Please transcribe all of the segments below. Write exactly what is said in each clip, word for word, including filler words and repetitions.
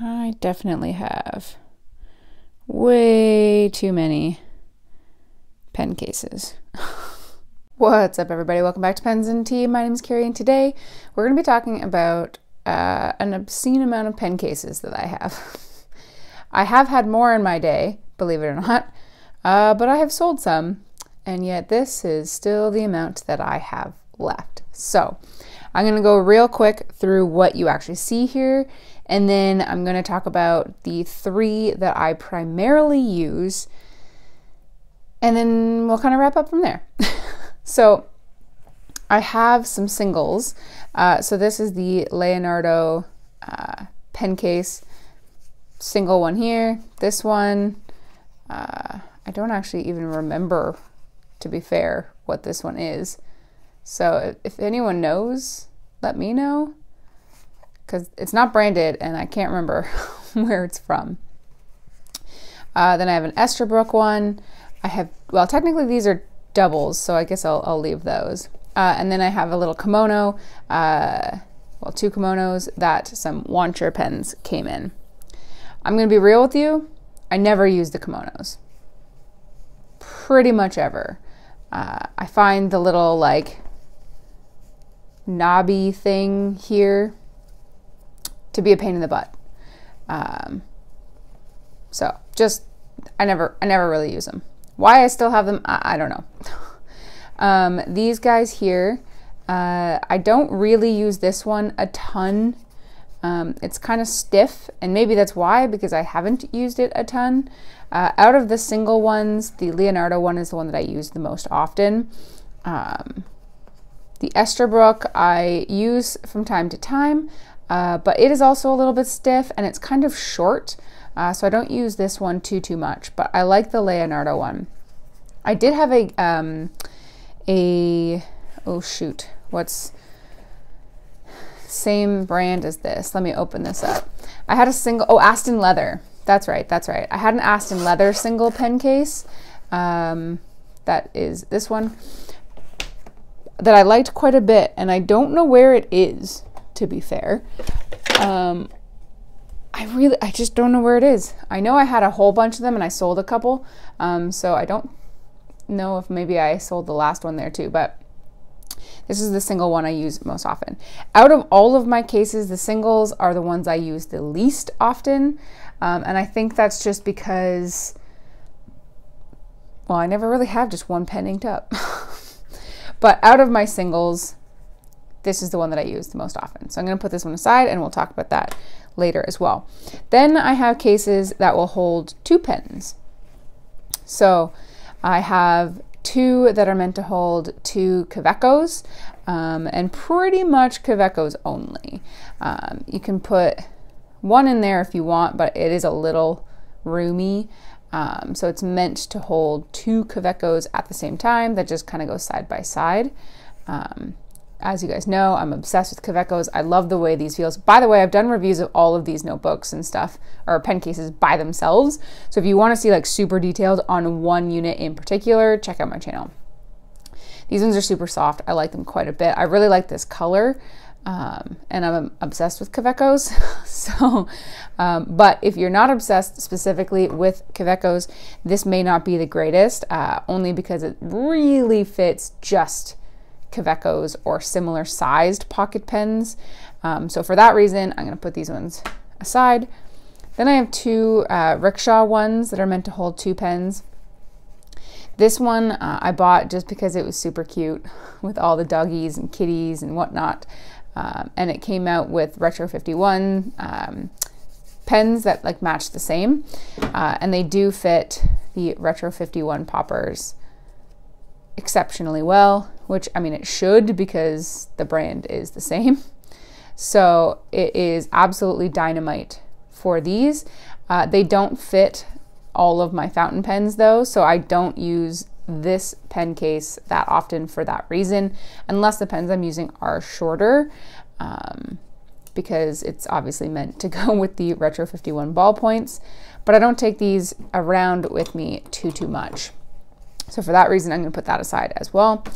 I definitely have way too many pen cases. What's up, everybody? Welcome back to Pens and Tea. My name is Carrie, and today we're going to be talking about uh, an obscene amount of pen cases that I have. I have had more in my day, believe it or not, uh, but I have sold some, and yet this is still the amount that I have left. So I'm going to go real quick through what you actually see here, and then I'm going to talk about the three that I primarily use, and then we'll kind of wrap up from there. So I have some singles. Uh, so this is the Leonardo uh, pen case. Single one here, this one, uh, I don't actually even remember, to be fair, what this one is. So if anyone knows, let me know, because it's not branded and I can't remember where it's from. Uh, then I have an Esterbrook one. I have, well, technically these are doubles, so I guess I'll, I'll leave those. Uh, and then I have a little kimono, uh, well, two kimonos that some Wancher pens came in. I'm going to be real with you, I never use the kimonos, pretty much ever. Uh, I find the little like knobby thing here to be a pain in the butt. Um, so just, I never, I never really use them. Why I still have them, I, I don't know. um, these guys here, uh, I don't really use this one a ton. Um, it's kind of stiff, and maybe that's why, because I haven't used it a ton. Uh, out of the single ones, the Leonardo one is the one that I use the most often. Um, the Esterbrook I use from time to time, uh, but it is also a little bit stiff and it's kind of short, uh, so I don't use this one too, too much, but I like the Leonardo one. I did have a, um, a, oh shoot, what's... same brand as this. Let me open this up. I had a single, oh, Aston Leather. That's right, that's right. I had an Aston Leather single pen case. Um, that is this one that I liked quite a bit, and I don't know where it is, to be fair. Um, I really, I just don't know where it is. I know I had a whole bunch of them and I sold a couple. Um, so I don't know if maybe I sold the last one there too, but this is the single one I use most often. Out of all of my cases, the singles are the ones I use the least often. Um, and I think that's just because, well, I never really have just one pen inked up. But out of my singles, this is the one that I use the most often. So I'm going to put this one aside and we'll talk about that later as well. Then I have cases that will hold two pens. So I have two that are meant to hold two Kawecos, um, and pretty much Kawecos only. Um, you can put one in there if you want, but it is a little roomy. Um, so it's meant to hold two Kawecos at the same time that just kind of go side by side. Um, as you guys know, I'm obsessed with Kawecos. I love the way these feels. By the way, I've done reviews of all of these notebooks and stuff, or pen cases, by themselves. So if you want to see like super detailed on one unit in particular, check out my channel. These ones are super soft. I like them quite a bit. I really like this color, um, and I'm obsessed with Kawecos. So, um, but if you're not obsessed specifically with Kawecos, this may not be the greatest, uh, only because it really fits just Kawecos or similar sized pocket pens. Um, so for that reason, I'm going to put these ones aside. Then I have two uh, Rickshaw ones that are meant to hold two pens. This one uh, I bought just because it was super cute with all the doggies and kitties and whatnot. Um, and it came out with Retro fifty-one um, pens that like match the same. Uh, and they do fit the Retro fifty-one poppers exceptionally well, which, I mean, it should, because the brand is the same. So it is absolutely dynamite for these. Uh, they don't fit all of my fountain pens though, so I don't use this pen case that often for that reason, unless the pens I'm using are shorter, um, because it's obviously meant to go with the Retro fifty-one ballpoints, but I don't take these around with me too, too much. So for that reason, I'm going to put that aside as well.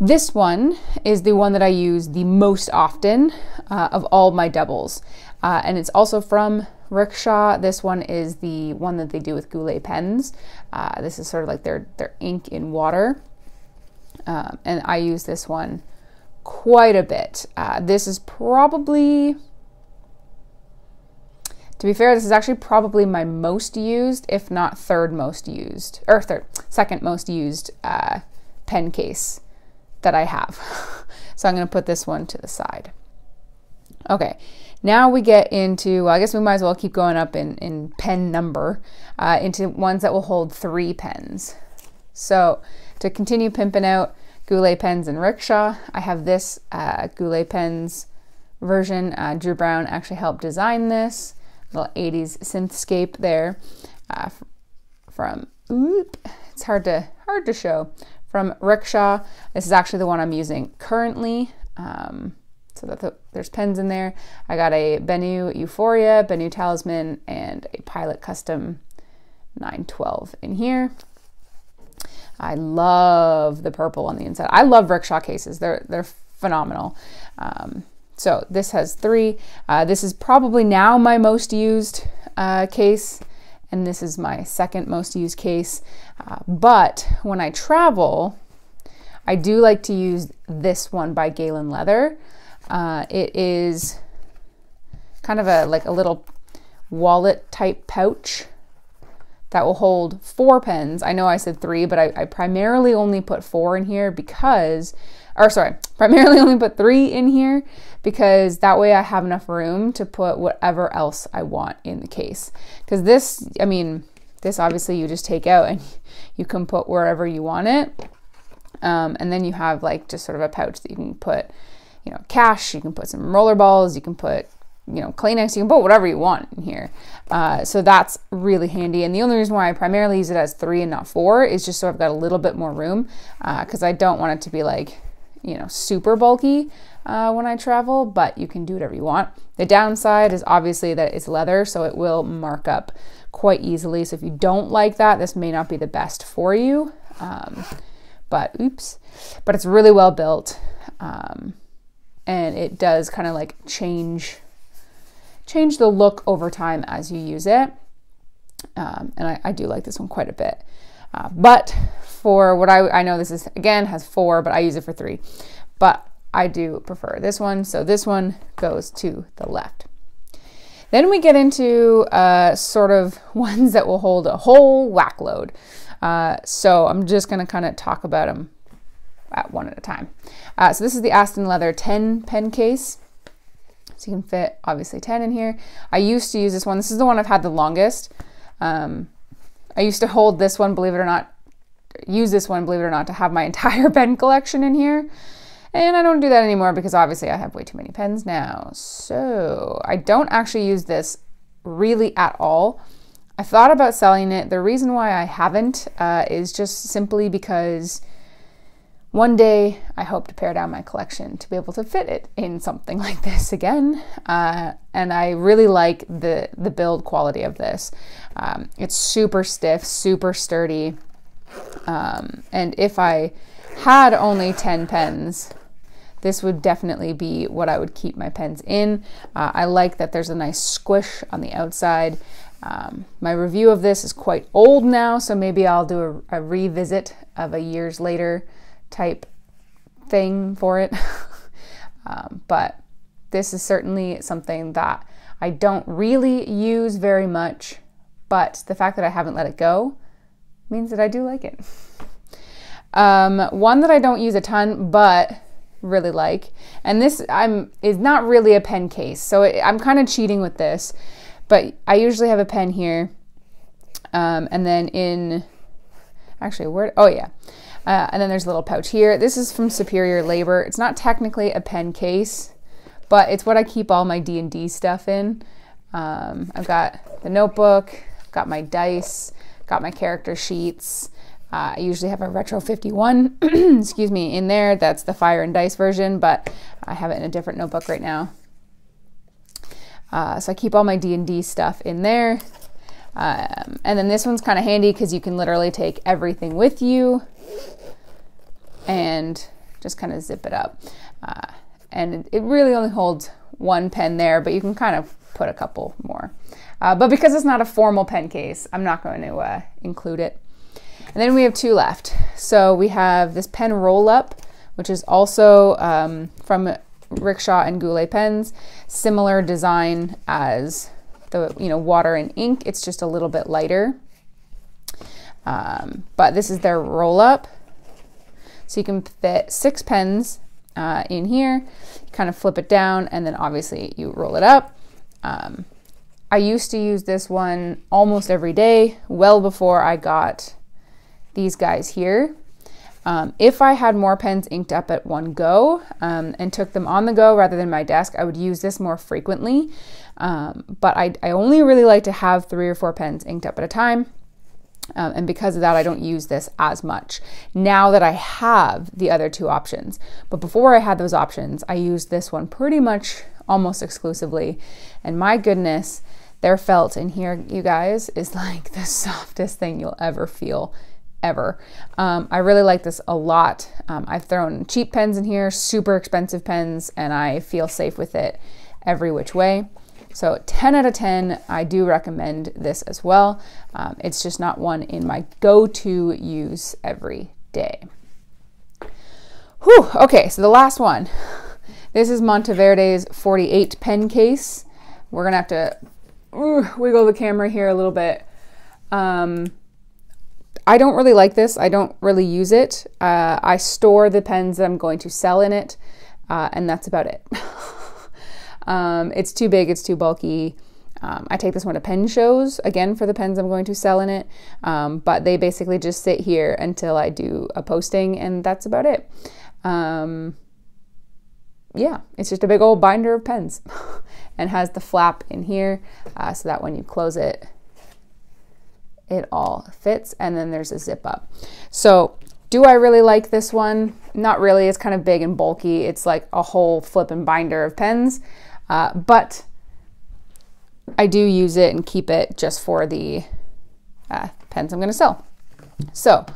This one is the one that I use the most often uh, of all my doubles. Uh, and it's also from Rickshaw. This one is the one that they do with Goulet pens. Uh, this is sort of like their, their ink in water. Um, and I use this one quite a bit. Uh, this is probably, to be fair, this is actually probably my most used, if not third most used, or third, second most used uh, pen case that I have. So I'm gonna put this one to the side. Okay, now we get into, well, I guess we might as well keep going up in, in pen number, uh, into ones that will hold three pens. So to continue pimping out Goulet pens and Rickshaw, I have this uh, Goulet pens version. Uh, Drew Brown actually helped design this. Little eighties synthscape there uh, from, oop, it's hard to, hard to show, from Rickshaw. This is actually the one I'm using currently. Um, so that the, there's pens in there. I got a Bennu Euphoria, Bennu Talisman, and a Pilot Custom nine twelve in here. I love the purple on the inside. I love Rickshaw cases. They're, they're phenomenal. Um, so this has three. Uh, this is probably now my most used uh, case, and this is my second most used case. Uh, but when I travel, I do like to use this one by Galen Leather. Uh, it is kind of a like a little wallet type pouch that will hold four pens. I know I said three, but I, I primarily only put four in here because, or sorry, primarily only put three in here because that way I have enough room to put whatever else I want in the case. Because this, I mean, this obviously you just take out and you can put wherever you want it. Um, and then you have like just sort of a pouch that you can put, you know, cash, you can put some roller balls, you can put, you know, Kleenex, you can put whatever you want in here. Uh, so that's really handy. And the only reason why I primarily use it as three and not four is just so I've got a little bit more room, because uh, I don't want it to be like, you know, super bulky uh, when I travel, but you can do whatever you want. The downside is obviously that it's leather, so it will mark up quite easily. So if you don't like that, this may not be the best for you, um, but oops, but it's really well built. Um, and it does kind of like change change the look over time as you use it. Um, and I, I do like this one quite a bit. Uh, but for what I, I know this is, again, has four, but I use it for three. But I do prefer this one. So this one goes to the left. Then we get into uh, sort of ones that will hold a whole whack load. Uh, so I'm just gonna kind of talk about them at one at a time. Uh, so this is the Aston Leather ten pen case. So you can fit obviously ten in here. I used to use this one. This is the one I've had the longest. Um, I used to hold this one, believe it or not, use this one, believe it or not, to have my entire pen collection in here. And I don't do that anymore because obviously I have way too many pens now. So I don't actually use this really at all. I thought about selling it. The reason why I haven't uh, is just simply because one day, I hope to pare down my collection to be able to fit it in something like this again. Uh, and I really like the, the build quality of this. Um, it's super stiff, super sturdy. Um, and if I had only ten pens, this would definitely be what I would keep my pens in. Uh, I like that there's a nice squish on the outside. Um, my review of this is quite old now, so maybe I'll do a, a revisit of a years later type thing for it. um, but this is certainly something that I don't really use very much, but the fact that I haven't let it go means that I do like it. Um, one that I don't use a ton, but really like, and this I'm is not really a pen case, so it, I'm kind of cheating with this, but I usually have a pen here, um, and then in, actually where, oh yeah, Uh, and then there's a little pouch here. This is from Superior Labor. It's not technically a pen case, but it's what I keep all my D and D stuff in. Um, I've got the notebook, got my dice, got my character sheets. Uh, I usually have a Retro fifty-one, excuse me, in there. That's the Fire and Dice version, but I have it in a different notebook right now. Uh, so I keep all my D and D stuff in there. Um, and then this one's kind of handy because you can literally take everything with you and just kind of zip it up. Uh, and it really only holds one pen there, but you can kind of put a couple more. Uh, but because it's not a formal pen case, I'm not going to uh, include it. And then we have two left. So we have this pen roll-up, which is also um, from Rickshaw and Goulet Pens, similar design as the you know water and ink. It's just a little bit lighter. Um, but this is their roll-up. So you can fit six pens uh, in here, kind of flip it down, and then obviously you roll it up. Um, I used to use this one almost every day, well before I got these guys here. Um, if I had more pens inked up at one go um, and took them on the go rather than my desk, I would use this more frequently. Um, but I, I only really like to have three or four pens inked up at a time. Um, and because of that, I don't use this as much now that I have the other two options. But before I had those options, I used this one pretty much almost exclusively. And my goodness, their felt in here, you guys, is like the softest thing you'll ever feel. Ever. Um, I really like this a lot. Um, I've thrown cheap pens in here, super expensive pens, and I feel safe with it every which way. So ten out of ten, I do recommend this as well. Um, it's just not one in my go-to use every day. Whew, okay, so the last one. This is Monteverde's forty-eight pen case. We're gonna have to ooh, wiggle the camera here a little bit. Um, I don't really like this. I don't really use it. Uh, I store the pens that I'm going to sell in it, uh, and that's about it. um, it's too big, it's too bulky. Um, I take this one to pen shows, again, for the pens I'm going to sell in it, um, but they basically just sit here until I do a posting, and that's about it. Um, yeah, it's just a big old binder of pens and has the flap in here uh, so that when you close it, it all fits, and then there's a zip up. So do I really like this one? Not really. It's kind of big and bulky. It's like a whole flip and binder of pens, uh, but I do use it and keep it just for the uh, pens I'm gonna sell. So,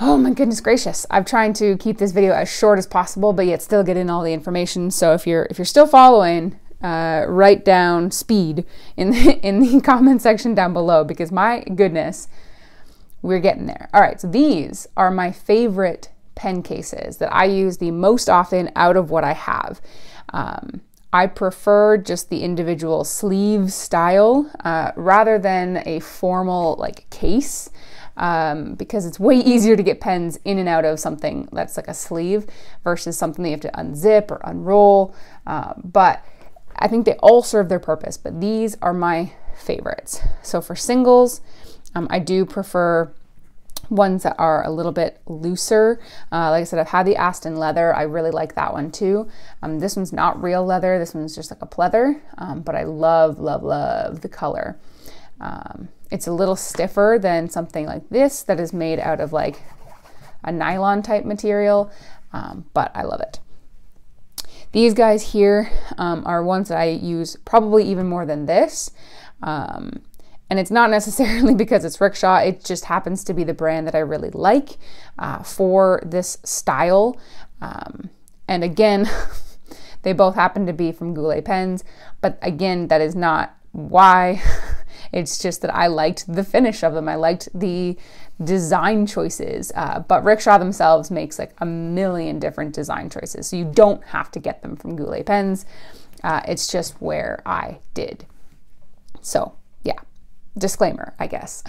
oh my goodness gracious. I'm trying to keep this video as short as possible, but yet still get in all the information. So if you're, if you're still following, Uh, write down speed in the, in the comment section down below, because my goodness, we're getting there. All right, so these are my favorite pen cases that I use the most often out of what I have. Um, I prefer just the individual sleeve style uh, rather than a formal like case, um, because it's way easier to get pens in and out of something that's like a sleeve versus something that you have to unzip or unroll. Uh, but I think they all serve their purpose, but these are my favorites. So for singles, um, I do prefer ones that are a little bit looser. Uh, like I said, I've had the Aston Leather. I really like that one too. Um, this one's not real leather. This one's just like a pleather, um, but I love, love, love the color. Um, it's a little stiffer than something like this that is made out of like a nylon type material, um, but I love it. These guys here um, are ones that I use probably even more than this. Um, and it's not necessarily because it's Rickshaw, it just happens to be the brand that I really like uh, for this style. Um, and again, they both happen to be from Goulet Pens, but again, that is not why. It's just that I liked the finish of them. I liked the design choices, uh, but Rickshaw themselves makes like a million different design choices. So you don't have to get them from Goulet Pens. Uh, it's just where I did. So yeah, disclaimer, I guess.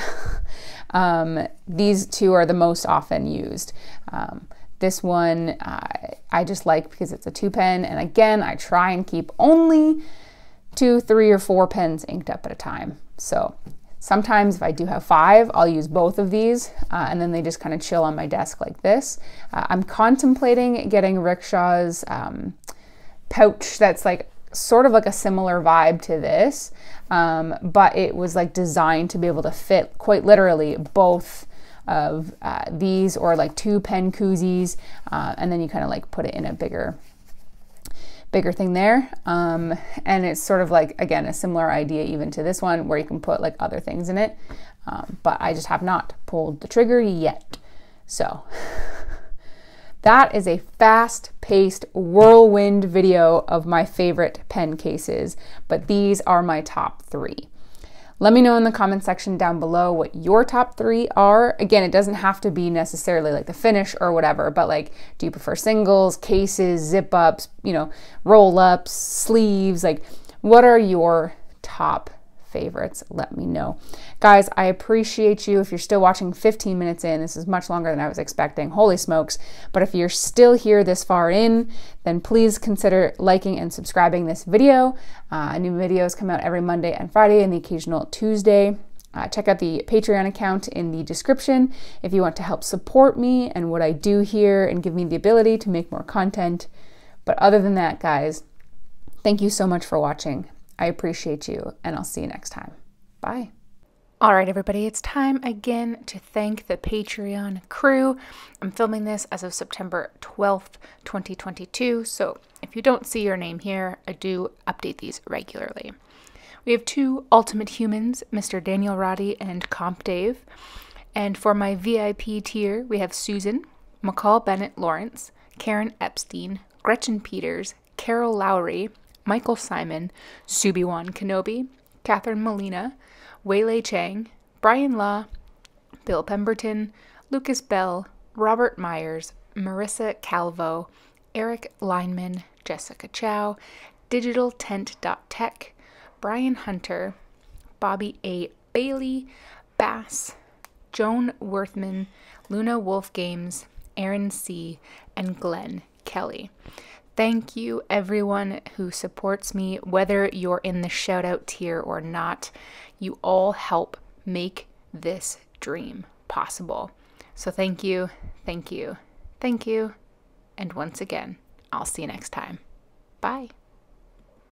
um, these two are the most often used. Um, This one uh, I just like because it's a two pen. And again, I try and keep only two, three or four pens inked up at a time. So sometimes if I do have five, I'll use both of these uh, and then they just kind of chill on my desk like this. Uh, I'm contemplating getting Rickshaw's um, pouch that's like sort of like a similar vibe to this, um, but it was like designed to be able to fit quite literally both of uh, these or like two pen koozies, uh, and then you kind of like put it in a bigger bigger thing there, um, and it's sort of like, again, a similar idea even to this one where you can put like other things in it, um, but I just have not pulled the trigger yet. So That is a fast-paced whirlwind video of my favorite pen cases, but these are my top three. Let me know in the comment section down below what your top three are. Again, it doesn't have to be necessarily like the finish or whatever, but like, do you prefer singles, cases, zip ups, you know, roll ups, sleeves? Like, what are your top favorites? Let me know. Guys, I appreciate you. If you're still watching fifteen minutes in, this is much longer than I was expecting. Holy smokes. But if you're still here this far in, then please consider liking and subscribing this video. Uh, new videos come out every Monday and Friday and the occasional Tuesday. Uh, check out the Patreon account in the description if you want to help support me and what I do here and give me the ability to make more content. But other than that, guys, thank you so much for watching. I appreciate you, and I'll see you next time. Bye. All right, everybody, it's time again to thank the Patreon crew. I'm filming this as of September twelfth, twenty twenty-two, so if you don't see your name here, I do update these regularly. We have two ultimate humans, Mister Daniel Roddy and Comp Dave. And for my V I P tier, we have Susan, McCall Bennett Lawrence, Karen Epstein, Gretchen Peters, Carol Lowry, Michael Simon, Subiwan Kenobi, Catherine Molina, Waylay Chang, Brian Law, Bill Pemberton, Lucas Bell, Robert Myers, Marissa Calvo, Eric Lineman, Jessica Chow, Digital Tent.tech, Brian Hunter, Bobby A. Bailey, Bass, Joan Worthman, Luna Wolf Games, Aaron C., and Glenn Kelly. Thank you, everyone who supports me, whether you're in the shout out tier or not. You all help make this dream possible. So thank you, thank you, thank you. And once again, I'll see you next time. Bye.